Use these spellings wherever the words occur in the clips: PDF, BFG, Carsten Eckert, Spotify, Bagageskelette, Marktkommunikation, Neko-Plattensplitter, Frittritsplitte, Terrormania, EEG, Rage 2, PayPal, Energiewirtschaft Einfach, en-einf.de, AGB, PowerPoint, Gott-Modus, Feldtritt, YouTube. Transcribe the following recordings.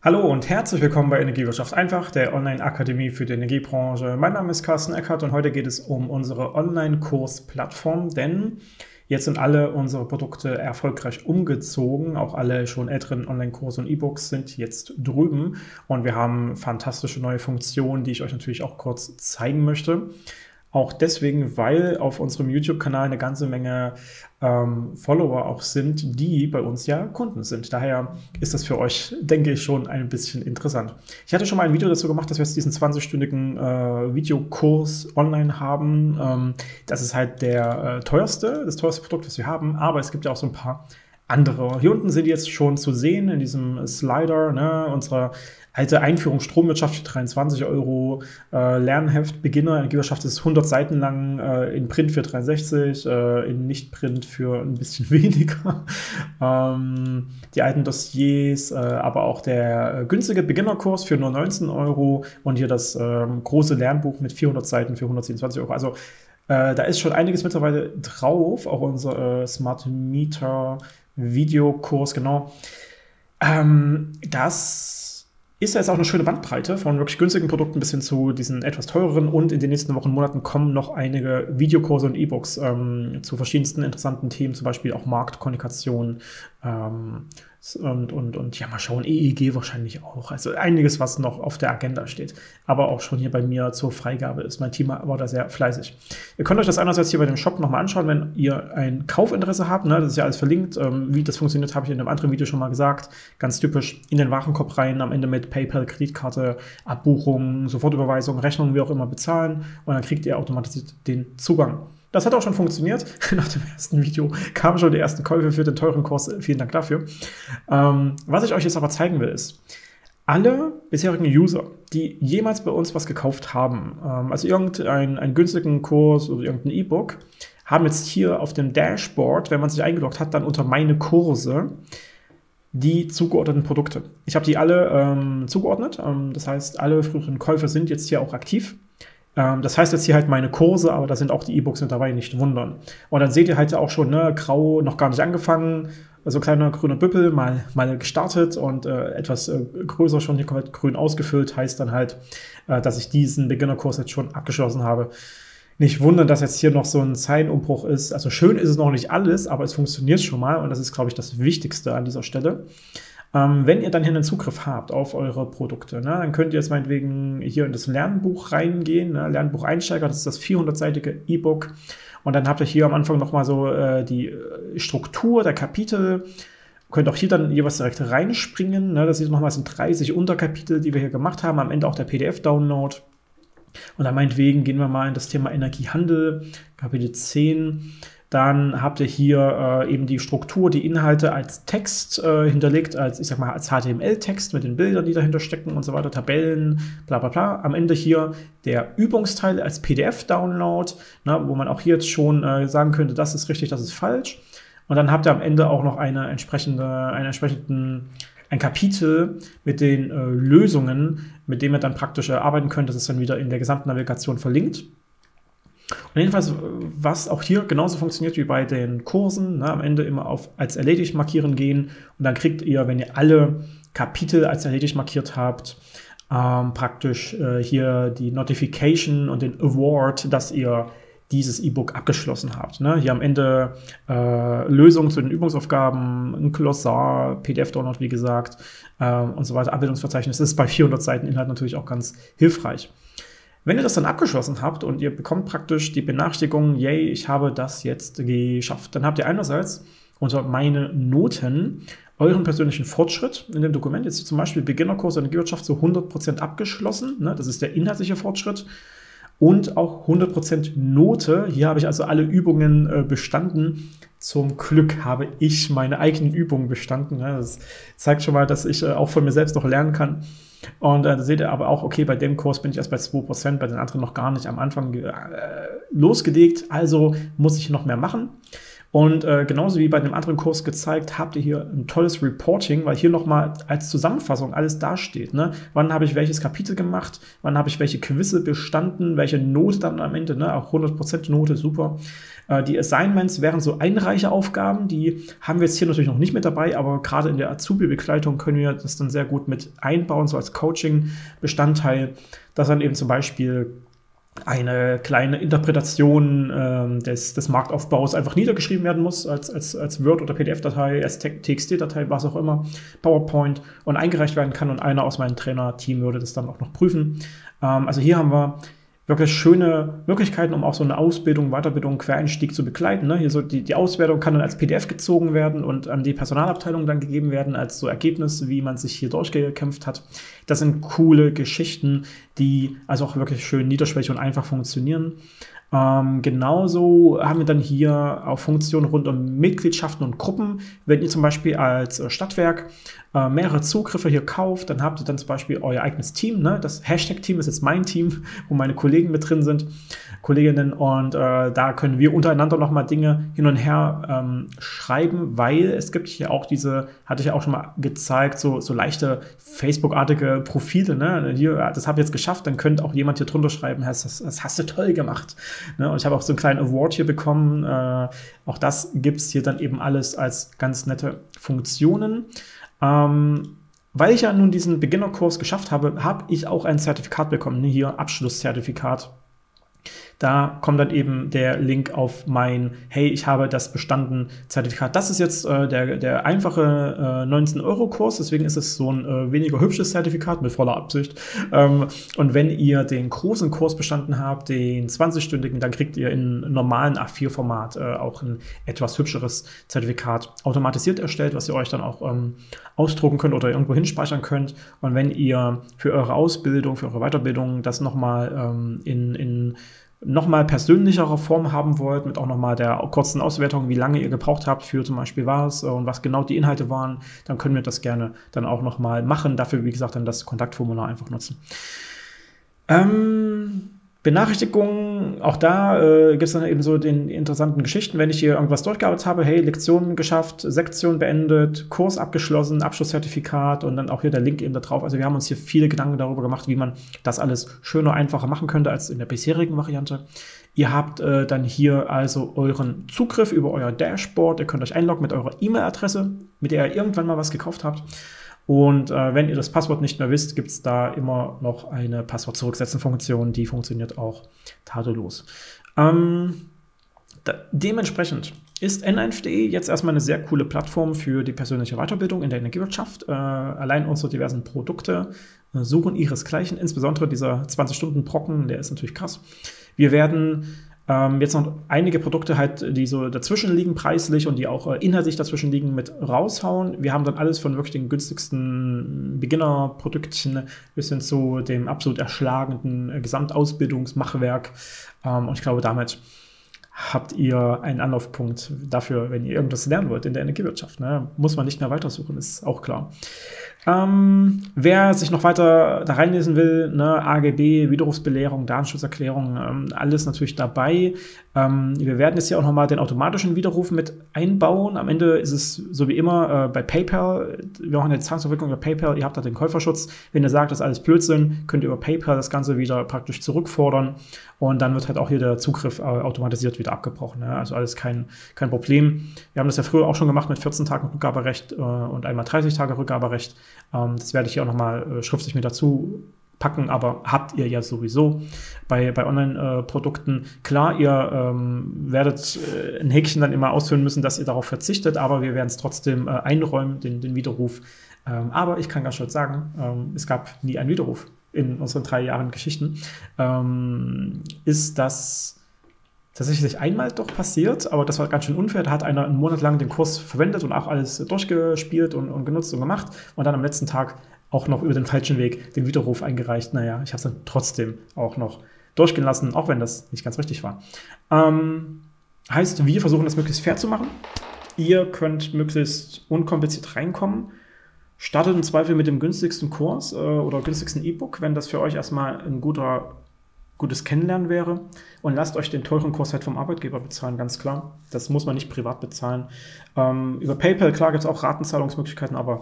Hallo und herzlich willkommen bei Energiewirtschaft Einfach, der Online-Akademie für die Energiebranche. Mein Name ist Carsten Eckert und heute geht es um unsere Online-Kursplattform, denn jetzt sind alle unsere Produkte erfolgreich umgezogen. Auch alle schon älteren Online-Kurse und E-Books sind jetzt drüben und wir haben fantastische neue Funktionen, die ich euch natürlich auch kurz zeigen möchte. Auch deswegen, weil auf unserem YouTube-Kanal eine ganze Menge Follower auch sind, die bei uns ja Kunden sind. Daher ist das für euch, denke ich, schon ein bisschen interessant. Ich hatte schon mal ein Video dazu gemacht, dass wir jetzt diesen 20-stündigen Videokurs online haben. Das ist halt der das teuerste Produkt, was wir haben, aber es gibt ja auch so ein paar andere. Hier unten sind die jetzt schon zu sehen in diesem Slider, ne? Unsere alte Einführung Stromwirtschaft für 23 Euro, Lernheft Beginner, Energiewirtschaft ist 100 Seiten lang, in Print für 63, in Nicht-Print für ein bisschen weniger. Die alten Dossiers, aber auch der günstige Beginnerkurs für nur 19 Euro und hier das große Lernbuch mit 400 Seiten für 127 Euro. Also da ist schon einiges mittlerweile drauf, auch unser Smart Meter Videokurs, genau. Das ist ja jetzt auch eine schöne Bandbreite von wirklich günstigen Produkten bis hin zu diesen etwas teureren und in den nächsten Wochen, Monaten kommen noch einige Videokurse und E-Books zu verschiedensten interessanten Themen, zum Beispiel auch Marktkommunikation und ja, mal schauen, EEG wahrscheinlich auch. Also einiges, was noch auf der Agenda steht, aber auch schon hier bei mir zur Freigabe ist. Mein Team war da sehr fleißig. Ihr könnt euch das einerseits hier bei dem Shop nochmal anschauen, wenn ihr ein Kaufinteresse habt, ne? Das ist ja alles verlinkt. Wie das funktioniert, habe ich in einem anderen Video schon mal gesagt. Ganz typisch in den Warenkorb rein, am Ende mit PayPal, Kreditkarte, Abbuchung, Sofortüberweisung, Rechnung, wie auch immer bezahlen und dann kriegt ihr automatisiert den Zugang. Das hat auch schon funktioniert. Nach dem ersten Video kamen schon die ersten Käufe für den teuren Kurs. Vielen Dank dafür. Was ich euch jetzt aber zeigen will, ist, alle bisherigen User, die jemals bei uns was gekauft haben, also irgendeinen günstigen Kurs oder irgendein E-Book, haben jetzt hier auf dem Dashboard, wenn man sich eingeloggt hat, dann unter meine Kurse die zugeordneten Produkte. Ich habe die alle zugeordnet. Das heißt, alle früheren Käufe sind jetzt hier auch aktiv. Das heißt jetzt hier halt meine Kurse, aber da sind auch die E-Books mit dabei, nicht wundern. Und dann seht ihr halt auch schon, ne, grau, noch gar nicht angefangen, also kleiner grüner Büppel, mal gestartet und etwas größer schon hier komplett grün ausgefüllt, heißt dann halt, dass ich diesen Beginnerkurs jetzt schon abgeschlossen habe. Nicht wundern, dass jetzt hier noch so ein Zeilenumbruch ist. Also schön ist es noch nicht alles, aber es funktioniert schon mal und das ist, glaube ich, das Wichtigste an dieser Stelle. Wenn ihr dann hier einen Zugriff habt auf eure Produkte, ne, dann könnt ihr jetzt meinetwegen hier in das Lernbuch reingehen, ne, Lernbuch Einsteiger, das ist das 400-seitige E-Book und dann habt ihr hier am Anfang nochmal so die Struktur der Kapitel, könnt auch hier dann jeweils direkt reinspringen, ne, das sind nochmal so 30 Unterkapitel, die wir hier gemacht haben, am Ende auch der PDF-Download und dann meinetwegen gehen wir mal in das Thema Energiehandel, Kapitel 10. Dann habt ihr hier eben die Struktur, die Inhalte als Text hinterlegt, als, ich sag mal, als HTML-Text mit den Bildern, die dahinter stecken und so weiter, Tabellen, bla bla bla. Am Ende hier der Übungsteil als PDF-Download, ne, wo man auch hier jetzt schon sagen könnte, das ist richtig, das ist falsch. Und dann habt ihr am Ende auch noch eine entsprechende, ein Kapitel mit den Lösungen, mit dem ihr dann praktisch arbeiten könnt. Das ist dann wieder in der gesamten Navigation verlinkt. Und jedenfalls, was auch hier genauso funktioniert wie bei den Kursen, ne, am Ende immer auf als erledigt markieren gehen und dann kriegt ihr, wenn ihr alle Kapitel als erledigt markiert habt, praktisch hier die Notification und den Award, dass ihr dieses E-Book abgeschlossen habt. Ne? Hier am Ende Lösungen zu den Übungsaufgaben, ein Glossar, PDF-Download, wie gesagt, und so weiter, Abbildungsverzeichnis. Das ist bei 400 Seiten Inhalt natürlich auch ganz hilfreich. Wenn ihr das dann abgeschlossen habt und ihr bekommt praktisch die Benachrichtigung, yay, ich habe das jetzt geschafft, dann habt ihr einerseits unter meine Noten euren persönlichen Fortschritt in dem Dokument, jetzt zum Beispiel Beginnerkurs Energiewirtschaft zu 100% abgeschlossen, ne? Das ist der inhaltliche Fortschritt und auch 100% Note, hier habe ich also alle Übungen bestanden. Zum Glück habe ich meine eigenen Übungen bestanden, ne? Das zeigt schon mal, dass ich auch von mir selbst noch lernen kann. Und da seht ihr aber auch, okay, bei dem Kurs bin ich erst bei 2%, bei den anderen noch gar nicht am Anfang losgelegt, also muss ich noch mehr machen. Und genauso wie bei dem anderen Kurs gezeigt, habt ihr hier ein tolles Reporting, weil hier nochmal als Zusammenfassung alles dasteht. Ne? Wann habe ich welches Kapitel gemacht? Wann habe ich welche Quizze bestanden? Welche Note dann am Ende? Ne? Auch 100% Note, super. Die Assignments wären so Einreicheaufgaben, die haben wir jetzt hier natürlich noch nicht mit dabei, aber gerade in der Azubi-Begleitung können wir das dann sehr gut mit einbauen, so als Coaching-Bestandteil, dass dann eben zum Beispiel eine kleine Interpretation des Marktaufbaus einfach niedergeschrieben werden muss, als Word- oder PDF-Datei, als TXT-Datei, was auch immer, PowerPoint, und eingereicht werden kann, und einer aus meinem Trainerteam würde das dann auch noch prüfen. Also hier haben wir wirklich schöne Möglichkeiten, um auch so eine Ausbildung, Weiterbildung, Quereinstieg zu begleiten. Ne? Hier so die Auswertung kann dann als PDF gezogen werden und an die Personalabteilung dann gegeben werden als so Ergebnis, wie man sich hier durchgekämpft hat. Das sind coole Geschichten, die also auch wirklich schön niederschwellig und einfach funktionieren. Genauso haben wir dann hier auch Funktionen rund um Mitgliedschaften und Gruppen. Wenn ihr zum Beispiel als Stadtwerk mehrere Zugriffe hier kauft, dann habt ihr dann zum Beispiel euer eigenes Team. Ne? Das Hashtag-Team ist jetzt mein Team, wo meine Kollegen mit drin sind, Kolleginnen. Und da können wir untereinander nochmal Dinge hin und her schreiben, weil es gibt hier auch diese, hatte ich ja auch schon mal gezeigt, so leichte Facebook-artige Profile. Ne? Hier, das habe ich jetzt geschafft, dann könnte auch jemand hier drunter schreiben, das hast du toll gemacht. Ne, und ich habe auch so einen kleinen Award hier bekommen. Auch das gibt es hier dann eben alles als ganz nette Funktionen. Weil ich ja nun diesen Beginnerkurs geschafft habe, habe ich auch ein Zertifikat bekommen. Ne, hier Abschlusszertifikat. Da kommt dann eben der Link auf mein, hey, ich habe das bestanden Zertifikat. Das ist jetzt der einfache 19-Euro-Kurs, deswegen ist es so ein weniger hübsches Zertifikat mit voller Absicht. Und wenn ihr den großen Kurs bestanden habt, den 20-stündigen, dann kriegt ihr in normalen A4-Format auch ein etwas hübscheres Zertifikat automatisiert erstellt, was ihr euch dann auch ausdrucken könnt oder irgendwo hinspeichern könnt. Und wenn ihr für eure Ausbildung, für eure Weiterbildung das nochmal in nochmal persönlichere Form haben wollt, mit auch nochmal der kurzen Auswertung, wie lange ihr gebraucht habt für zum Beispiel was und was genau die Inhalte waren, dann können wir das gerne dann auch nochmal machen. Dafür, wie gesagt, dann das Kontaktformular einfach nutzen. Benachrichtigungen, auch da gibt es dann eben so den interessanten Geschichten, wenn ich hier irgendwas durchgearbeitet habe, hey, Lektionen geschafft, Sektion beendet, Kurs abgeschlossen, Abschlusszertifikat und dann auch hier der Link eben da drauf. Also wir haben uns hier viele Gedanken darüber gemacht, wie man das alles schöner, einfacher machen könnte als in der bisherigen Variante. Ihr habt dann hier also euren Zugriff über euer Dashboard, ihr könnt euch einloggen mit eurer E-Mail-Adresse, mit der ihr irgendwann mal was gekauft habt. Und wenn ihr das Passwort nicht mehr wisst, gibt es da immer noch eine Passwort-Zurücksetzen-Funktion, die funktioniert auch tadellos. Dementsprechend ist en-einf.de jetzt erstmal eine sehr coole Plattform für die persönliche Weiterbildung in der Energiewirtschaft. Allein unsere diversen Produkte suchen ihresgleichen, insbesondere dieser 20-Stunden-Brocken, der ist natürlich krass. Wir werden jetzt noch einige Produkte halt, die so dazwischen liegen preislich und die auch inhaltlich dazwischen liegen, mit raushauen. Wir haben dann alles von wirklich den günstigsten Beginnerprodukten bis hin zu dem absolut erschlagenden Gesamtausbildungsmachwerk. Und ich glaube, damit habt ihr einen Anlaufpunkt dafür, wenn ihr irgendwas lernen wollt in der Energiewirtschaft. Ne? Muss man nicht mehr weitersuchen, ist auch klar. Wer sich noch weiter da reinlesen will, ne, AGB, Widerrufsbelehrung, Datenschutzerklärung, alles natürlich dabei. Wir werden jetzt hier auch nochmal den automatischen Widerruf mit einbauen. Am Ende ist es so wie immer bei PayPal. Wir machen eine Zahlungsverwicklung über PayPal. Ihr habt da den Käuferschutz. Wenn ihr sagt, das ist alles Blödsinn, könnt ihr über PayPal das Ganze wieder praktisch zurückfordern. Und dann wird halt auch hier der Zugriff automatisiert wieder abgebrochen. Ne? Also alles kein Problem. Wir haben das ja früher auch schon gemacht mit 14 Tagen Rückgaberecht und einmal 30 Tage Rückgaberecht. Das werde ich hier auch nochmal schriftlich mit dazu packen, aber habt ihr ja sowieso bei Online-Produkten. Klar, ihr werdet ein Häkchen dann immer ausführen müssen, dass ihr darauf verzichtet, aber wir werden es trotzdem einräumen, den Widerruf. Aber ich kann ganz stolz sagen, es gab nie einen Widerruf in unseren 3 Jahren Geschichten. Ist das tatsächlich einmal doch passiert, aber das war ganz schön unfair. Da hat einer einen Monat lang den Kurs verwendet und auch alles durchgespielt und genutzt und gemacht und dann am letzten Tag auch noch über den falschen Weg den Widerruf eingereicht. Naja, ich habe es dann trotzdem auch noch durchgehen lassen, auch wenn das nicht ganz richtig war. Heißt, wir versuchen das möglichst fair zu machen. Ihr könnt möglichst unkompliziert reinkommen. Startet im Zweifel mit dem günstigsten Kurs oder günstigsten E-Book, wenn das für euch erstmal ein guter gutes Kennenlernen wäre. Und lasst euch den teuren Kurs halt vom Arbeitgeber bezahlen, ganz klar. Das muss man nicht privat bezahlen. Über PayPal, klar, gibt es auch Ratenzahlungsmöglichkeiten, aber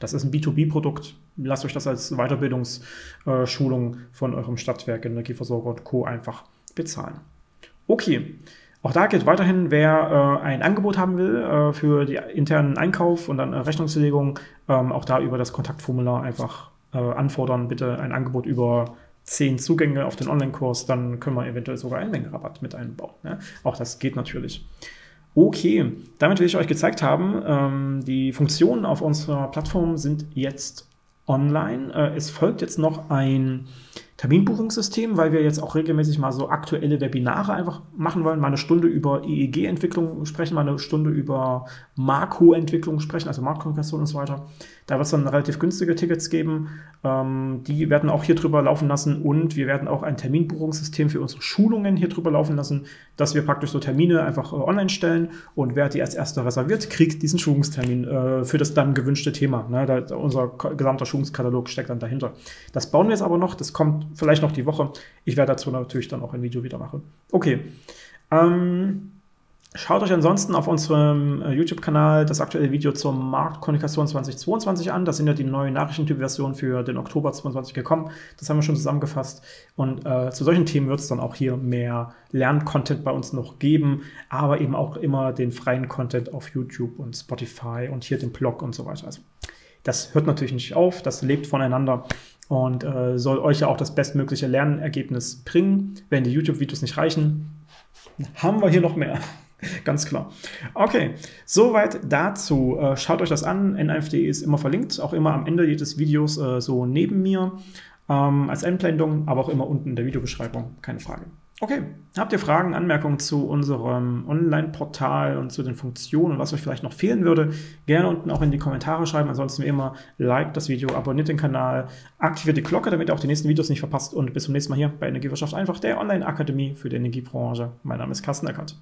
das ist ein B2B-Produkt. Lasst euch das als Weiterbildungsschulung von eurem Stadtwerk, Energieversorger und Co. einfach bezahlen. Okay. Auch da gilt weiterhin, wer ein Angebot haben will für den internen Einkauf und dann Rechnungslegung, auch da über das Kontaktformular einfach anfordern. Bitte ein Angebot über 10 Zugänge auf den Online-Kurs, dann können wir eventuell sogar einen Mengenrabatt mit einbauen. Ne? Auch das geht natürlich. Okay, damit will ich euch gezeigt haben, die Funktionen auf unserer Plattform sind jetzt online. Es folgt jetzt noch ein Terminbuchungssystem, weil wir jetzt auch regelmäßig mal so aktuelle Webinare einfach machen wollen, mal eine Stunde über EEG-Entwicklung sprechen, mal eine Stunde über Marko-Entwicklung sprechen, also Marktkommunikation und so weiter. Da wird es dann relativ günstige Tickets geben, die werden auch hier drüber laufen lassen und wir werden auch ein Terminbuchungssystem für unsere Schulungen hier drüber laufen lassen, dass wir praktisch so Termine einfach online stellen und wer die als Erster reserviert, kriegt diesen Schulungstermin für das dann gewünschte Thema. Ne? Da unser gesamter Schulungskatalog steckt dann dahinter. Das bauen wir jetzt aber noch, das kommt vielleicht noch die Woche. Ich werde dazu natürlich dann auch ein Video wieder machen. Okay. Schaut euch ansonsten auf unserem YouTube-Kanal das aktuelle Video zur Marktkommunikation 2022 an. Das sind ja die neue Nachrichtentyp-Version für den Oktober 2022 gekommen. Das haben wir schon zusammengefasst. Und zu solchen Themen wird es dann auch hier mehr Lerncontent bei uns noch geben, aber eben auch immer den freien Content auf YouTube und Spotify und hier den Blog und so weiter. Also, das hört natürlich nicht auf, das lebt voneinander. Und soll euch ja auch das bestmögliche Lernergebnis bringen. Wenn die YouTube-Videos nicht reichen, haben wir hier noch mehr. Ganz klar. Okay, soweit dazu. Schaut euch das an. en-einf.de ist immer verlinkt, auch immer am Ende jedes Videos so neben mir als Einblendung, aber auch immer unten in der Videobeschreibung. Keine Frage. Okay, habt ihr Fragen, Anmerkungen zu unserem Online-Portal und zu den Funktionen und was euch vielleicht noch fehlen würde, gerne unten auch in die Kommentare schreiben. Ansonsten wie immer, liked das Video, abonniert den Kanal, aktiviert die Glocke, damit ihr auch die nächsten Videos nicht verpasst. Und bis zum nächsten Mal hier bei Energiewirtschaft einfach, der Online-Akademie für die Energiebranche. Mein Name ist Carsten Eckert.